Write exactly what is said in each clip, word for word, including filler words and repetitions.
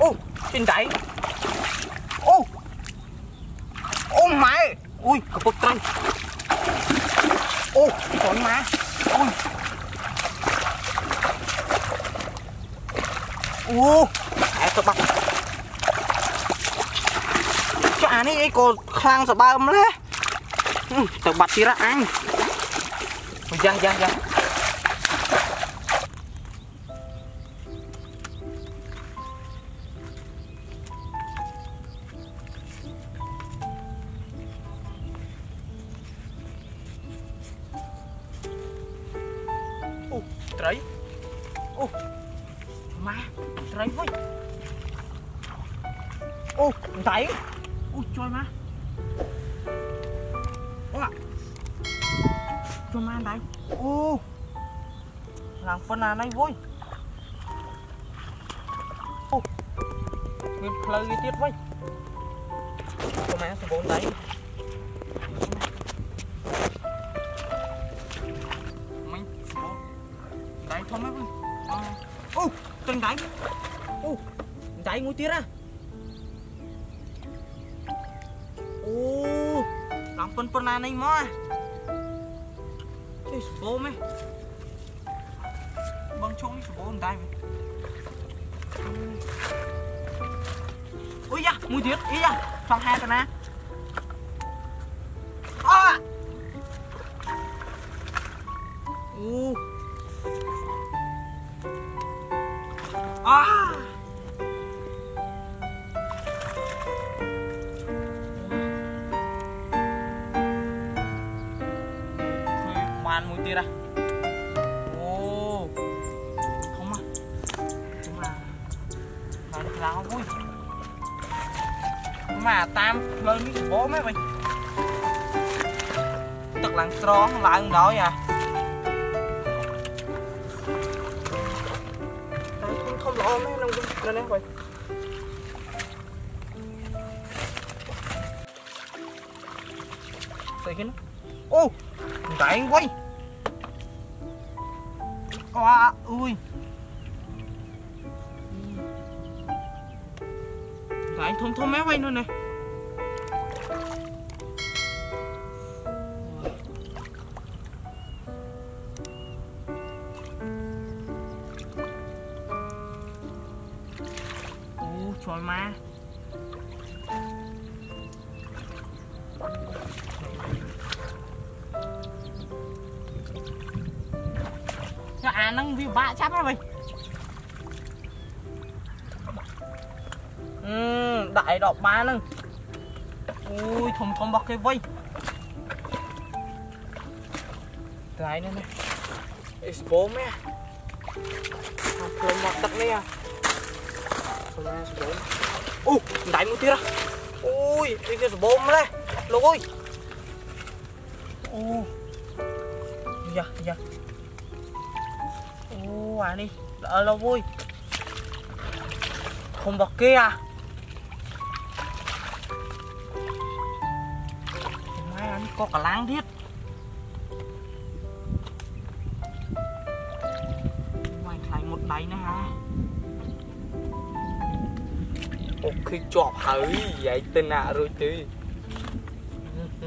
โอ้จริงใจโอ้โอ้ไม้อุ้ยกระปุกตังโอ้ถอนมาอุ้ยโอ้ไอ้สบับจ้านี่ไอ้โกคลางสบายมั้ยเลยสบับทีละอันยังยังยังไตรโอ้มาไตรเว้ยโอ้ไตรโอ้จอยมาโอ้จอยมาไตรโอ้หลังปนอะไรเว้ยโอ้มีเพลย์เตี้ยเว้ยจอยมาสมบูรณ์ไตรโอ้ตึงไดโอ้ไดงูตีระโอ้หลังปนปนอะไรมาเฮ้ยสบไหมบางช่วงสบมันได้ไหมโอ้ยะงูตีระอียะฟังแฮกันนะอ้าโอ้อ้าคือมันมุติระโอ้เข้ามาเข้ามามาดูแล้ววุ้ยมาตามเลยนี่โบ้ไหมไปตึกหลังตรองหลังน้อยอ่ะโอ้แม่น้องกินนั่นเองไปใส่กินโอ้ใส่ไว้ก็อุ้ยใส่ทุ่มทุ่มแม่ไว้นู่นเลยชวนมาจะอ่านนั่งวิวบ้าชับแล้วไปอืมได้ดอกบ้านั่งอุ้ยถมถมบอกเลยเว้ยได้นั่นเลยไอ้สปอมเนี่ยทำเพื่อนหมดตักเลยอ่ะโอ้ได้มุติระโอ้ยนี่ก็สบอมเลยลูกโอ้ยโอ้ยะยะโอ้อันนี้เราโอ้ยคงบอกเกะไม่อันนี้ก็กระลังทิศไม่ใครหมดไหนนะฮะโอเคจอบเฮ้ยใหญ่เต็มหน้าเลยตีเ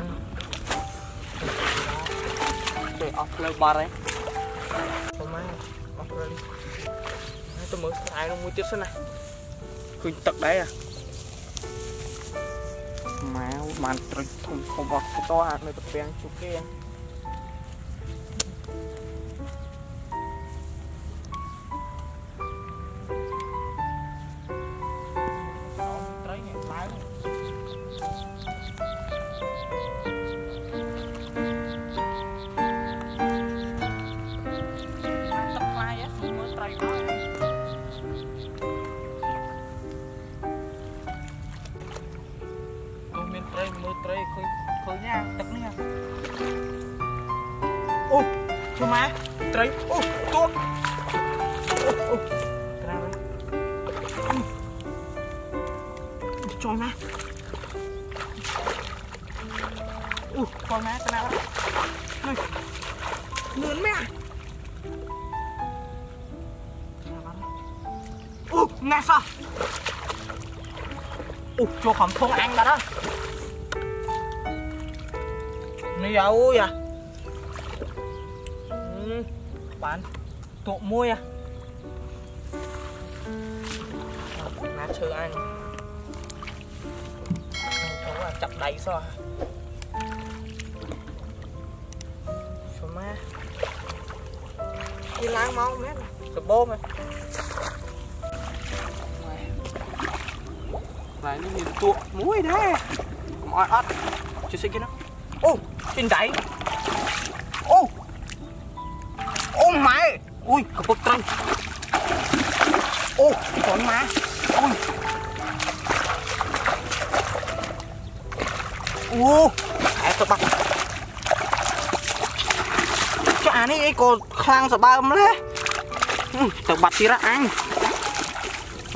ดี๋ยวออกเลยบาร์เลยทำไมออกเลยตัวมือสายลงมือเจ็บซะนะคือตักได้อะแมวมันตรึกถุงเขาบอกเขาตัวอะไรตัวเปียงชุกเกย์มือเตยเคยเคยเนี่ยตึกเนี่ยโอ้ชัวร์ไหมเตยโอ้ตัวโอ้โอ้กระไรจอยไหมโอ้จอยไหมกระไรเลยเหนื่อยไหมโอ้ไงซะ ụt cho khóm thôn ăn đó đó nó giấu vậy ừ, bạn tụ mua à nát sữa ăn chỗ là chặt đầy sao số má đi láng mong mét số bom à này nó nhìn tụ muối đấy mọi ớt chưa xin kia nó ô trên đáy ô ô mày ui có bột trăng ô còn má ui ô ai sợ bạc cho anh ấy còn khang sợ ba âm đấy sợ bạc thì ra ăn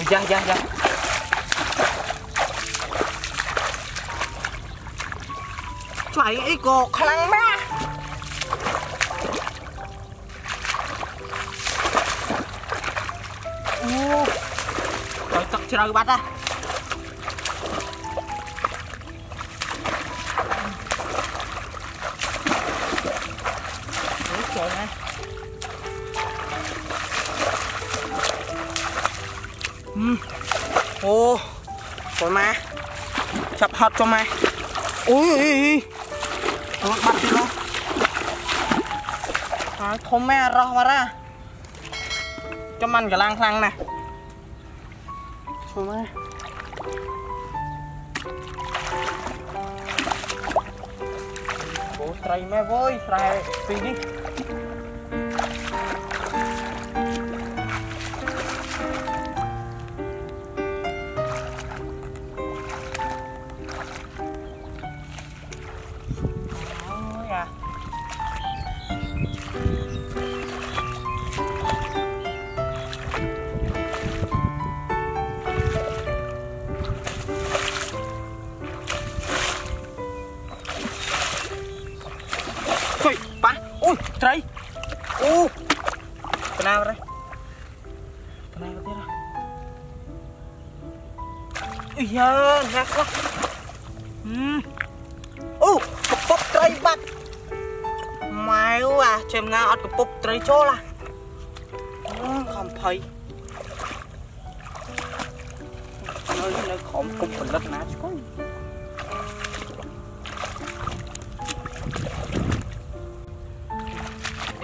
dạ dạ dạไอ้ไอ้ก็คลังมากโอ้ต่อยตักเจอบัดอ่ะโอ้ยสวยนะอืมโอ้สวยมาจับหัดจังมาอุ้ยตัวบัดดิโลหาทมแม่รอมาละจะมันกับล้างคลังนะชมไหมโอ้ไตรแม่โว้ยไตรปีนี้ไตรโอ้ปนาวเลยปนาวเท่าไรอีเยอะนักวะอืมโอ้กระปุกไตรบักไม่วะเจมงาอัดกระปุกไตรโจ้ละขำเพยเลยเลยขำกบผลลัพธ์นะช่วย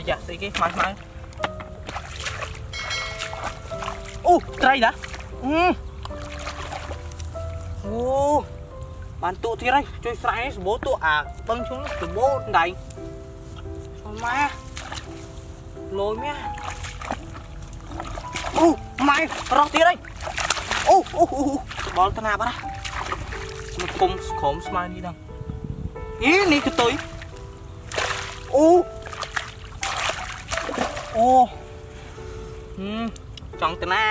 อย่าสิกี้มามาโอ้ไตรนะอืมโอ้บ้านตัวที่ไรช่วยใส่สบู่ตัวอ่ะบังชุนสบู่ไหนมาลอยเมียโอ้ไม่รอที่ไรโอ้โอ้บอลธนาบ้ามันคมขมสมัยนี้ดังอีนี่คือตัวโอ้โอ้จังแต่น่า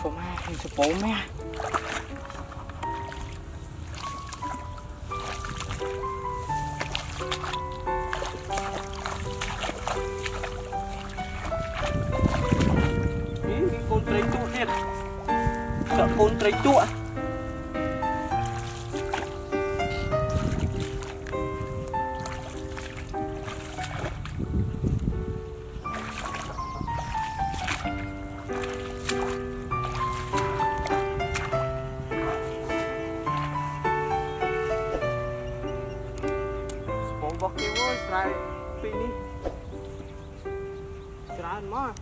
ชมมาคุณจะโป้ไหมนี่คนไตรจุเด็ดจะคนไตรจุบอกเกี่ยวกับสายปีนี้สายมาก